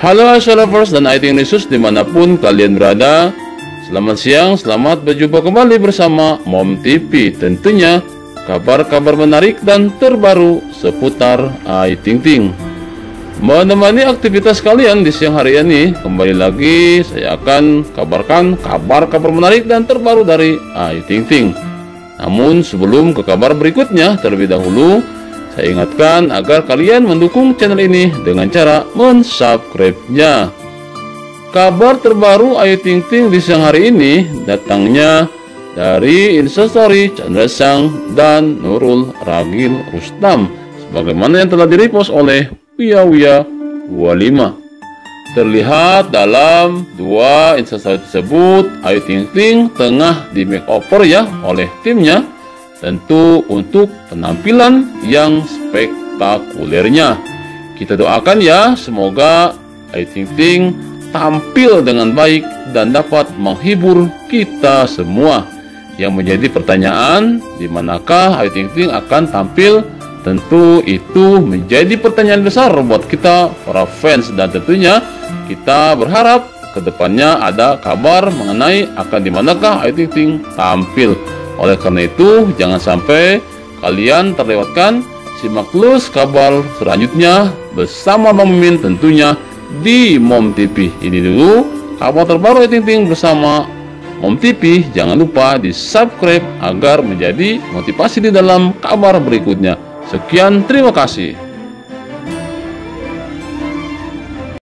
Halo Asyalovers dan Ayu Ting Ting dimanapun kalian berada. Selamat siang, selamat berjumpa kembali bersama Mom TV. Tentunya kabar-kabar menarik dan terbaru seputar Ayu Ting Ting. Menemani aktivitas kalian di siang hari ini, kembali lagi saya akan kabarkan kabar-kabar menarik dan terbaru dari Ayu Ting Ting. Namun sebelum ke kabar berikutnya, terlebih dahulu saya ingatkan agar kalian mendukung channel ini dengan cara mensubscribe-nya. Kabar terbaru Ayu Ting Ting di siang hari ini datangnya dari Instastory Chandrasang dan Nurul Ragil Rustam, sebagaimana yang telah direpost oleh Wia wia 25. Terlihat dalam dua Instastory tersebut Ayu Ting Ting tengah di makeover ya oleh timnya, tentu untuk penampilan yang spektakulernya. Kita doakan ya, semoga Ayu Ting Ting tampil dengan baik dan dapat menghibur kita semua. Yang menjadi pertanyaan, dimanakah Ayu Ting Ting akan tampil? Tentu itu menjadi pertanyaan besar buat kita para fans, dan tentunya kita berharap kedepannya ada kabar mengenai akan dimanakah Ayu Ting Ting tampil. Oleh karena itu, jangan sampai kalian terlewatkan. Simak terus kabar selanjutnya bersama Bang Mimin tentunya di Mom TV. Ini dulu kabar terbaru Ayu Ting Ting bersama Mom TV. Jangan lupa di subscribe agar menjadi motivasi di dalam kabar berikutnya. Sekian, terima kasih.